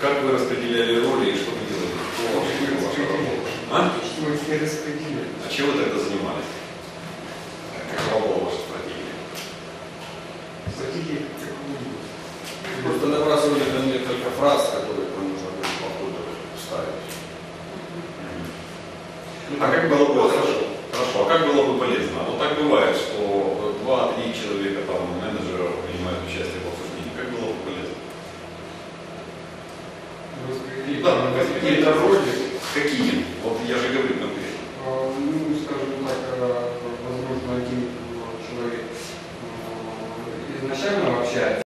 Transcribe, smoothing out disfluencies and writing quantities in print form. Как вы распределяли роли и что вы делали? Что мы их не распределили. А чем вы тогда занимались? Какова была ваша стратегия? Стратегия какую-нибудь. Просто набрасывали на мне только фраз, которые там нужно было по ходу вставить. А как было бы хорошо? Хорошо, а как было бы полезно? Вот так бывает, что 2-3 человека, там, менеджера принимают участие в обсуждении. Как было бы полезно? Да, какие-то роли. Какие? Вот я же говорю конкретно. Ну, скажем так, возможно, один человек изначально общается.